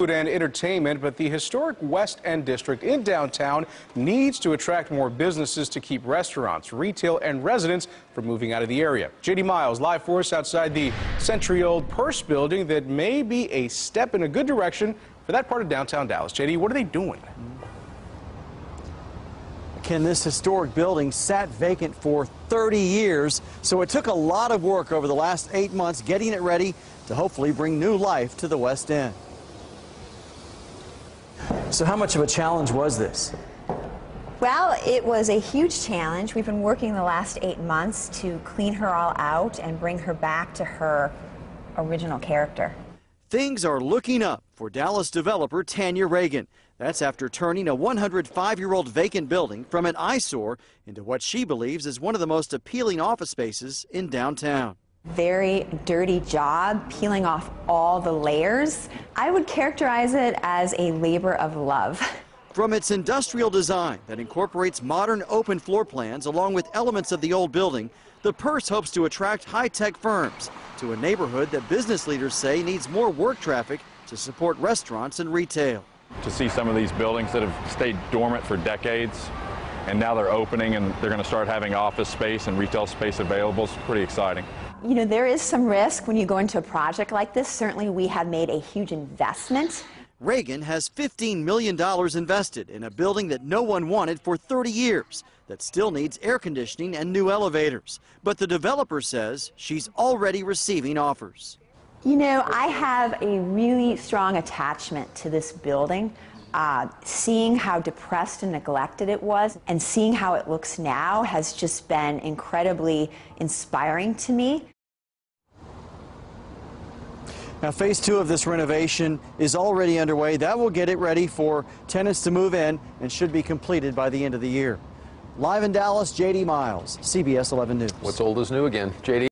Food and entertainment, but the historic West End district in downtown needs to attract more businesses to keep restaurants, retail, and residents from moving out of the area. J.D. Miles live for us outside the century-old Purse building that may be a step in a good direction for that part of downtown Dallas. J.D., what are they doing? Ken, this historic building sat vacant for 30 years, so it took a lot of work over the last 8 months getting it ready to hopefully bring new life to the West End. So how much of a challenge was this? Well, it was a huge challenge. We've been working the last 8 months to clean her all out and bring her back to her original character. Things are looking up for Dallas developer Tanya Ragan. That's after turning a 105-year-old vacant building from an eyesore into what she believes is one of the most appealing office spaces in downtown. Very dirty job, peeling off all the layers. I would characterize it as a labor of love. From its industrial design that incorporates modern open floor plans along with elements of the old building, the Purse hopes to attract high-tech firms to a neighborhood that business leaders say needs more work traffic to support restaurants and retail. To see some of these buildings that have stayed dormant for decades, and now they're opening and they're going to start having office space and retail space available. It's pretty exciting. You know, there is some risk when you go into a project like this. Certainly we have made a huge investment. Ragan has $15 million invested in a building that no one wanted for 30 years that still needs air conditioning and new elevators. But the developer says she's already receiving offers. You know, I have a really strong attachment to this building. Seeing how depressed and neglected it was and seeing how it looks now has just been incredibly inspiring to me. Now, phase two of this renovation is already underway. That will get it ready for tenants to move in and should be completed by the end of the year. Live in Dallas, J.D. Miles, CBS 11 News. What's old is new again, J.D.